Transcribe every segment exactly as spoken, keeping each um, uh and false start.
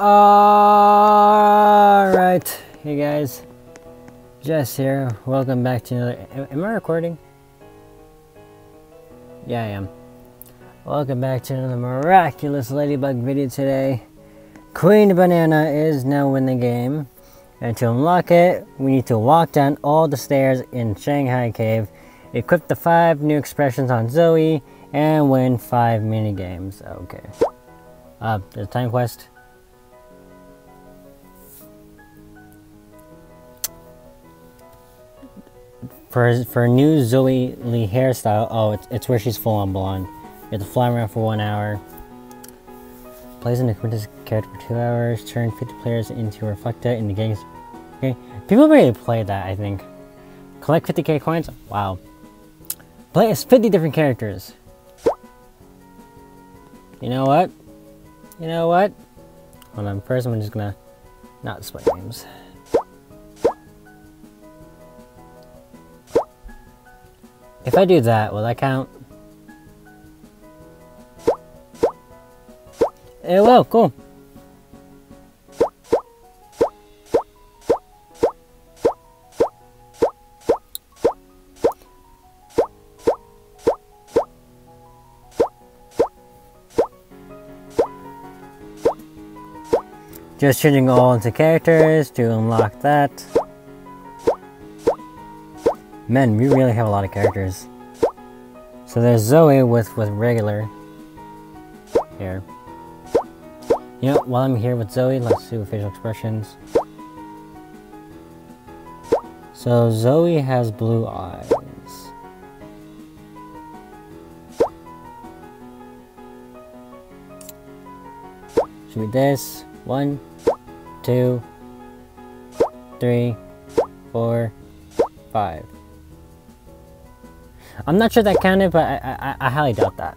Alright, hey guys, Jess here. Welcome back to another... Am, am I recording? Yeah, I am. Welcome back to another Miraculous Ladybug video today. Queen Banana is now in the game. And to unlock it, we need to walk down all the stairs in Shanghai Cave, equip the five new expressions on Zoe, and win five minigames. Okay. Uh, there's a time quest. For, for a new Zoe Lee hairstyle, oh, it's, it's where she's full on blonde. You have to fly around for one hour. Plays in the Quintus character for two hours. Turn fifty players into Reflecta in the games. Okay, people really play that, I think. Collect fifty K coins? Wow. Play as fifty different characters. You know what? You know what? Hold on, first I'm just gonna not display names. If I do that, will that count? It will, cool. Just changing all into characters to unlock that. Man, we really have a lot of characters. So there's Zoe with, with regular here. You know, while I'm here with Zoe, let's do facial expressions. So Zoe has blue eyes. Should be this. One, two, three, four, five. I'm not sure that counted, but I, I, I highly doubt that.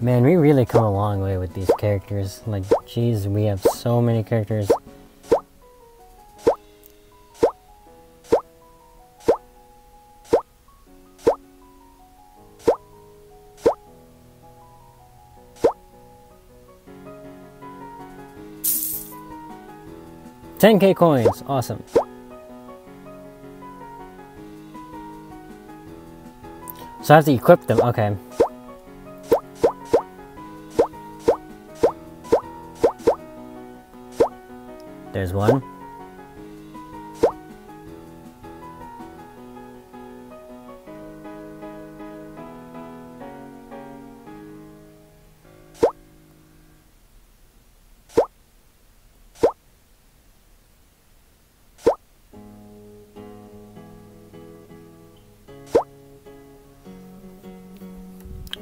Man, we really come a long way with these characters. Like, geez, we have so many characters. ten K coins, awesome. So I have to equip them, okay. There's one.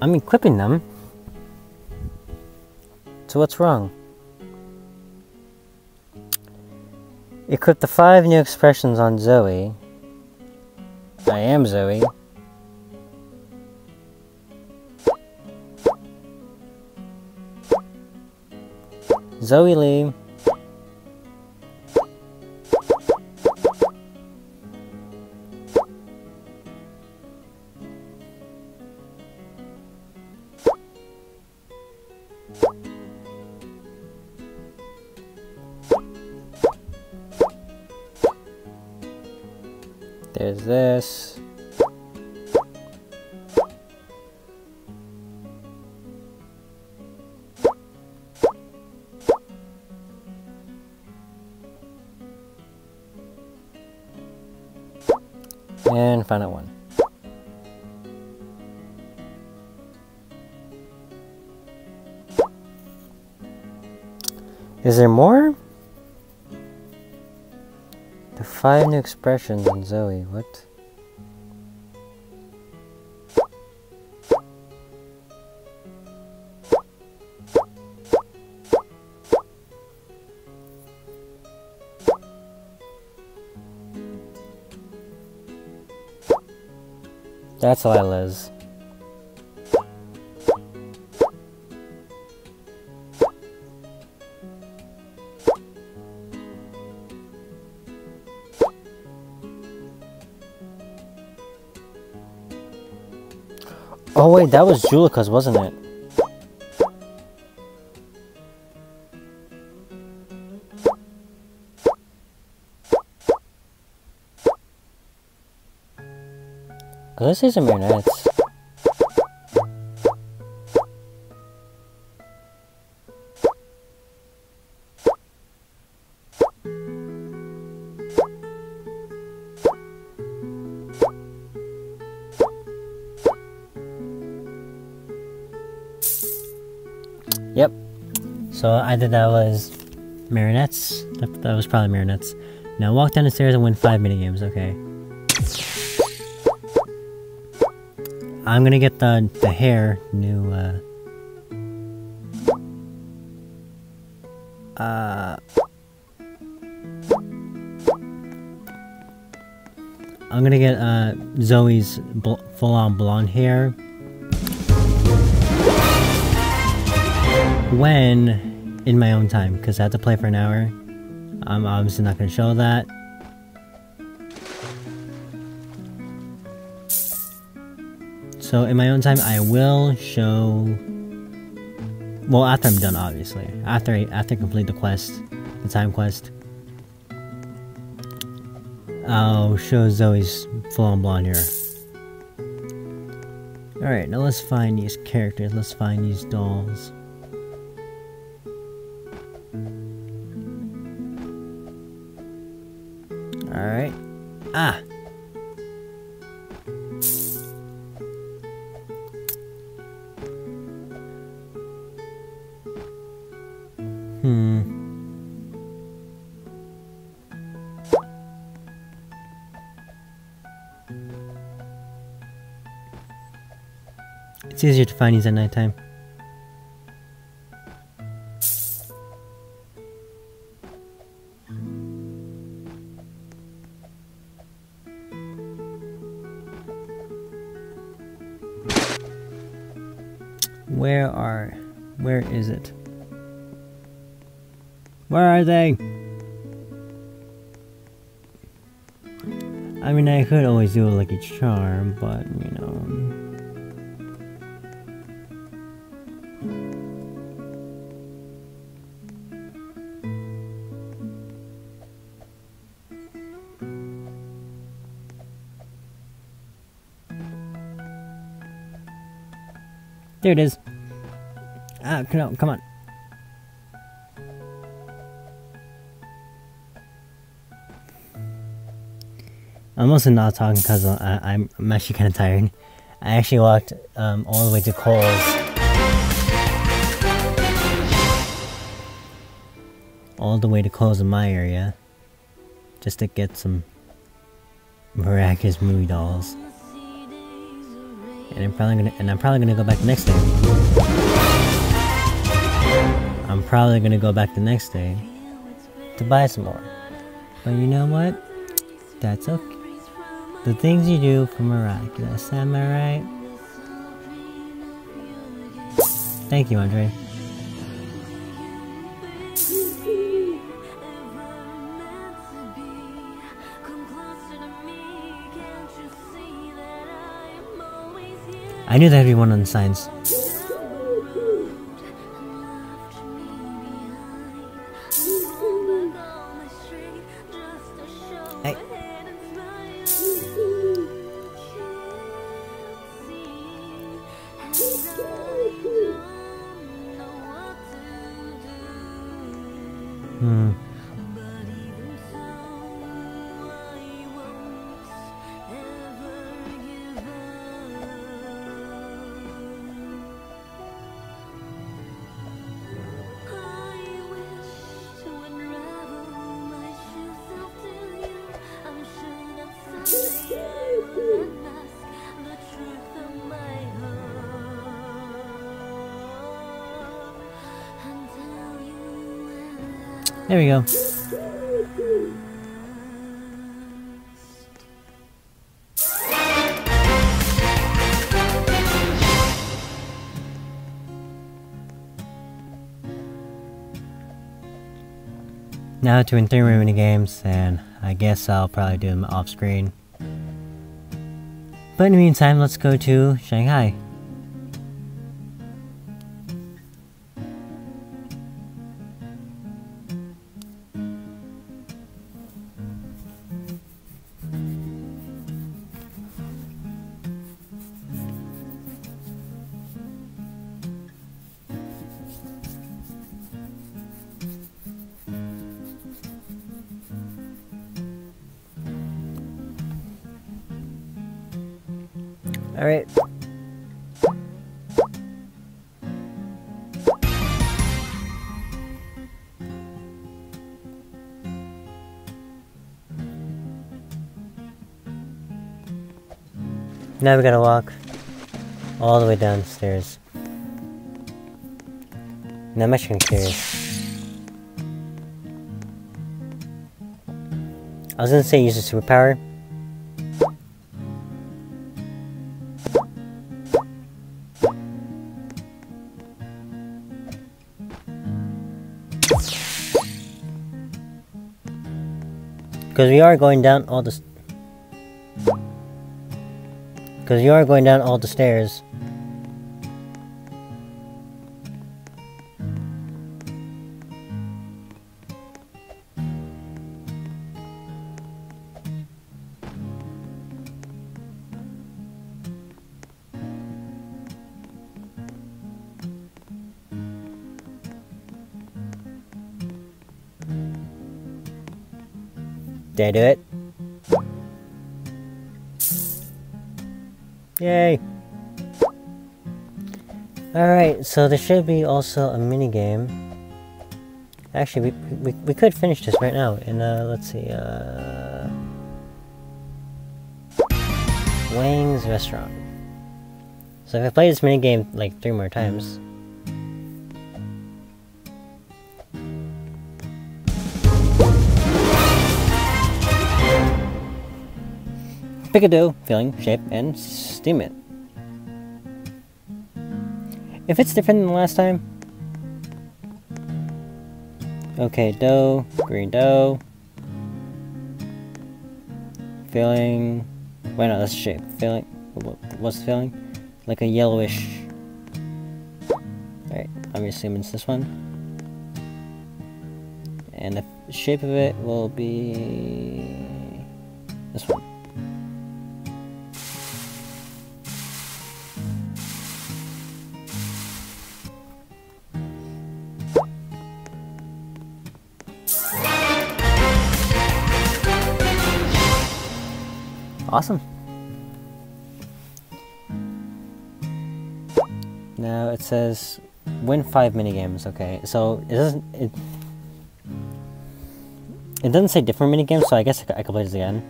I'm equipping them. So what's wrong? Equip the five new expressions on Zoe. I am Zoe. Zoe Lee. There's this. And final one. Is there more? Five new expressions on Zoe, what? That's Lila's. Oh wait, that was Julika's, wasn't it? Oh, this isn't marionettes. Yep. So either that was marionettes. That, that was probably marionettes. Now walk down the stairs and win five minigames. Okay. I'm gonna get the, the hair new, uh... Uh... I'm gonna get, uh, Zoe's bl full-on blonde hair. When in my own time, because I have to play for an hour. I'm obviously not gonna show that. So in my own time, I will show. Well, after I'm done, obviously. After I after I complete the quest, the time quest, I'll show Zoe's full-on blonde hair. All right, now let's find these characters. Let's find these dolls. All right. Ah. Hmm. It's easier to find these at nighttime. Where are... where is it? Where are they? I mean, I could always do a lucky charm, but you know. There it is. Ah, come on, come on. I'm also not talking because I'm, I'm actually kind of tired. I actually walked um, all the way to Kohl's. All the way to Kohl's in my area. Just to get some Miraculous Movie dolls. And I'm probably gonna and I'm probably gonna go back the next day. I'm probably gonna go back the next day to buy some more. But you know what? That's okay. The things you do for Miraculous, am I right? Thank you, Andre. I knew there'd be one on the signs. Hmm. There we go. Now to win three more mini games, and I guess I'll probably do them off screen. But in the meantime, let's go to Shanghai. All right. Now we gotta walk all the way downstairs. Now I'm actually curious. I was gonna say use a superpower. Because we are going down all the stairs. Because you are going down all the stairs. Did I do it? Yay! Alright, so there should be also a minigame. Actually, we, we, we could finish this right now. And uh, let's see, uh... Wang's Restaurant. So if I play this minigame like three more times... Pick a dough, filling, shape, and steam it. If it's different than last time... Okay, dough, green dough... Filling... Wait, no, that's shape. Filling... What's the filling? Like a yellowish... Alright, I'm assuming it's this one. And the shape of it will be... this one. Awesome. Now it says win five minigames. Okay, so it doesn't it, it doesn't say different minigames, so I guess I could play this again.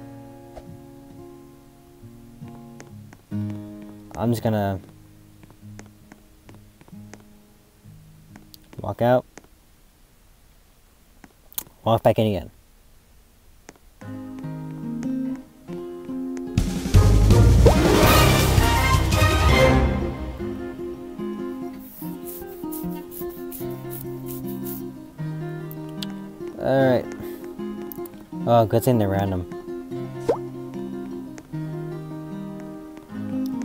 I'm just gonna walk out, walk back in again. Alright. Oh, good thing they're random.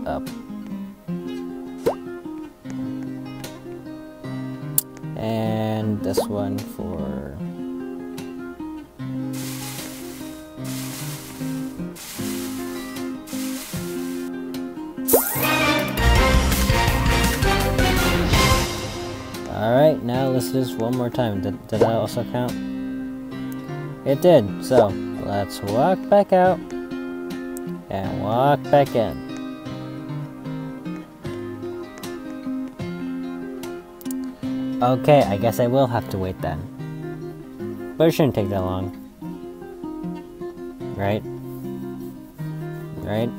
Up. And this one for... Alright, now let's do this one more time. Did, did that also count? It did, so let's walk back out and walk back in. Okay, I guess I will have to wait then. But it shouldn't take that long. Right? Right?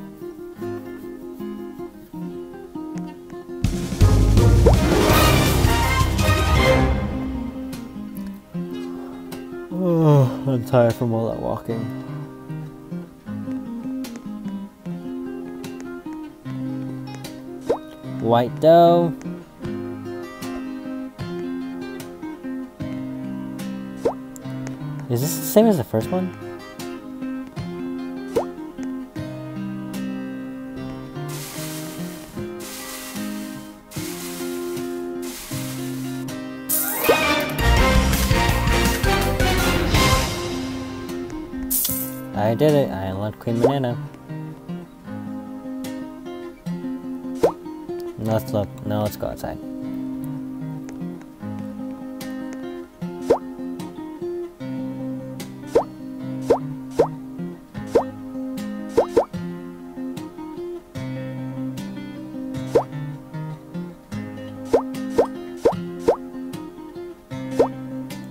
I'm tired from all that walking. White dough. Is this the same as the first one? I did it. I unlocked Queen Banana. Now let's look. Now let's go outside.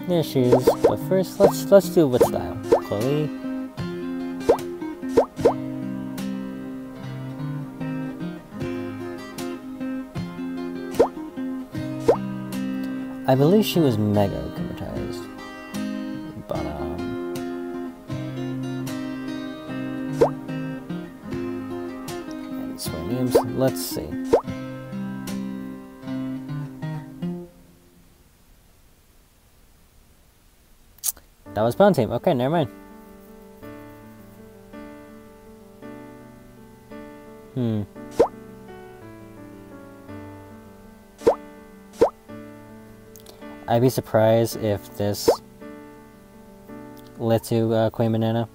their shoes, but first let's let's do with style. Chloe. I believe she was mega traumatized, but um, and swear names. Let's see. That was Bone Team. Okay, never mind. Hmm. I'd be surprised if this led to uh, Queen Banana.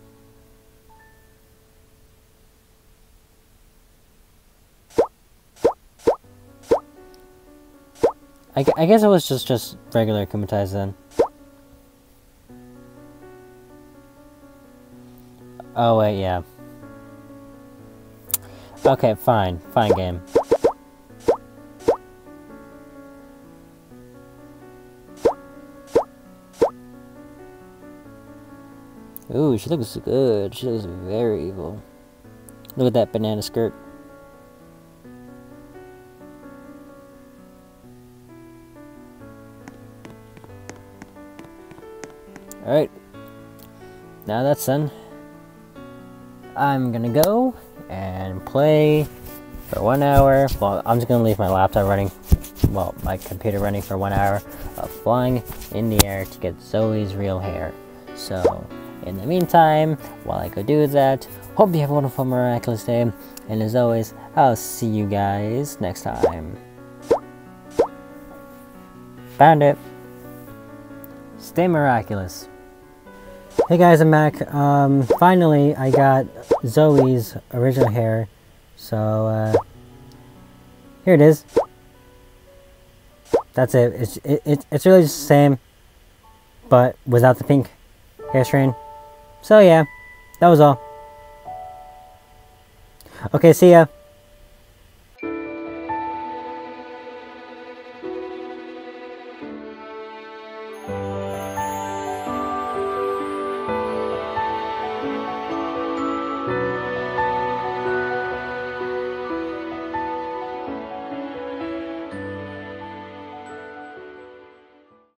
I, gu I guess it was just, just regular Kumite then. Oh wait, yeah. Okay, fine. Fine game. Ooh, she looks good. She looks very evil. Look at that banana skirt. Alright. Now that's done. I'm gonna go and play for one hour. Well, I'm just gonna leave my laptop running, well, my computer running for one hour of flying in the air to get Zoe's real hair. So, in the meantime, while I go do that, hope you have a wonderful, miraculous day. And as always, I'll see you guys next time. Found it. Stay miraculous. Hey guys, I'm Mac. Um, finally, I got Zoe's original hair, so uh, here it is. That's it. It's it, it it's really just the same, but without the pink hair strain. So yeah, that was all. Okay, see ya.